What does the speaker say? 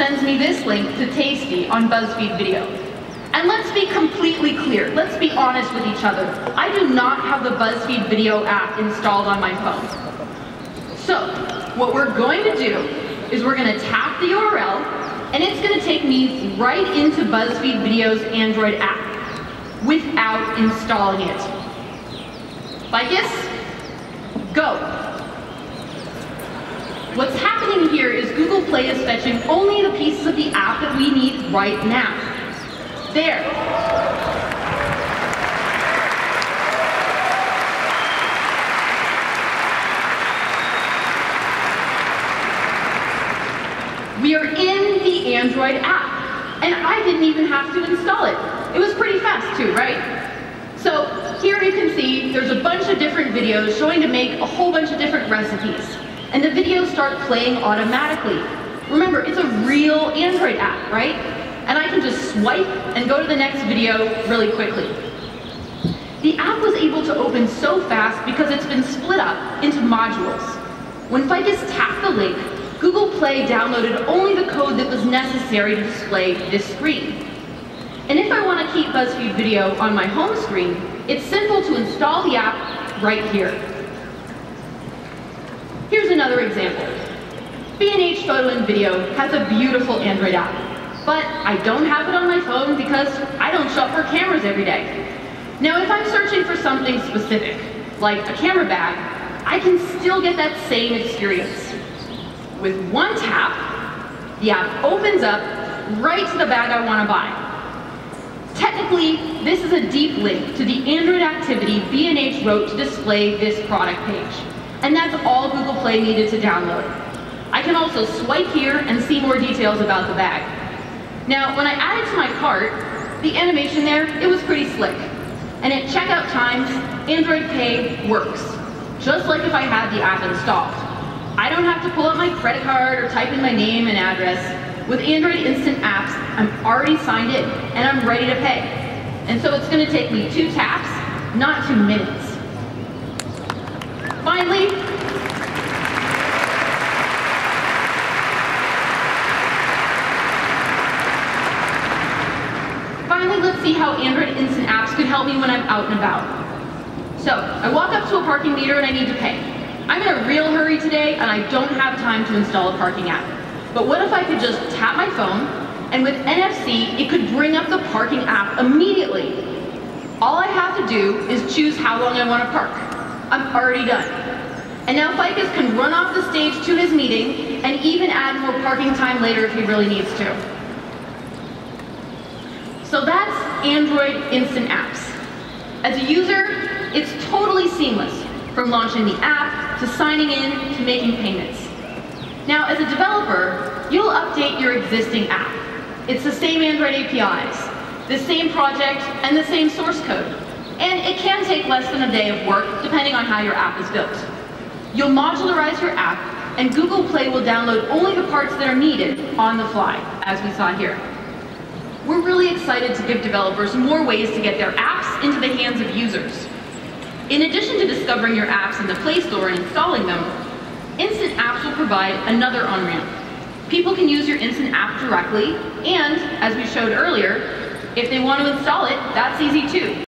sends me this link to Tasty on BuzzFeed Video. And let's be completely clear, let's be honest with each other. I do not have the BuzzFeed Video app installed on my phone. So, what we're going to do is we're going to tap the URL, and it's going to take me right into BuzzFeed Video's Android app without installing it. Like this? Go. What's happening here is Google Play is fetching only the pieces of the app that we need right now. There. We are in the Android app, and I didn't even have to install it. It was pretty fast too, right? So here you can see there's a bunch of different videos showing to make a whole bunch of different recipes, and the videos start playing automatically. Remember, it's a real Android app, right? And I can just swipe and go to the next video really quickly. The app was able to open so fast because it's been split up into modules. When Ficus tapped the link, Google Play downloaded only the code that was necessary to display this screen. And if I want to keep BuzzFeed Video on my home screen, it's simple to install the app right here. Here's another example. B&H Photo and Video has a beautiful Android app, but I don't have it on my phone because I don't shop for cameras every day. Now, if I'm searching for something specific, like a camera bag, I can still get that same experience. With one tap, the app opens up right to the bag I want to buy. Technically, this is a deep link to the Android activity B&H wrote to display this product page. And that's all Google Play needed to download. I can also swipe here and see more details about the bag. Now, when I add it to my cart, the animation there, it was pretty slick. And at checkout times, Android Pay works, just like if I had the app installed. I don't have to pull up my credit card or type in my name and address. With Android Instant Apps, I'm already signed in and I'm ready to pay. And so it's going to take me 2 taps, not 2 minutes. Finally, let's see how Android Instant Apps could help me when I'm out and about. So I walk up to a parking meter and I need to pay. I'm in a real hurry today and I don't have time to install a parking app. But what if I could just tap my phone, and with NFC, it could bring up the parking app immediately. All I have to do is choose how long I want to park. I'm already done. And now Ficus can run off the stage to his meeting and even add more parking time later if he really needs to. So that's Android Instant Apps. As a user, it's totally seamless, from launching the app, to signing in, to making payments. Now, as a developer, you'll update your existing app. It's the same Android APIs, the same project, and the same source code. And it can take less than a day of work, depending on how your app is built. You'll modularize your app, and Google Play will download only the parts that are needed on the fly, as we saw here. We're really excited to give developers more ways to get their apps into the hands of users. In addition to discovering your apps in the Play Store and installing them, Instant Apps will provide another on-ramp. People can use your Instant App directly, and as we showed earlier, if they want to install it, that's easy too.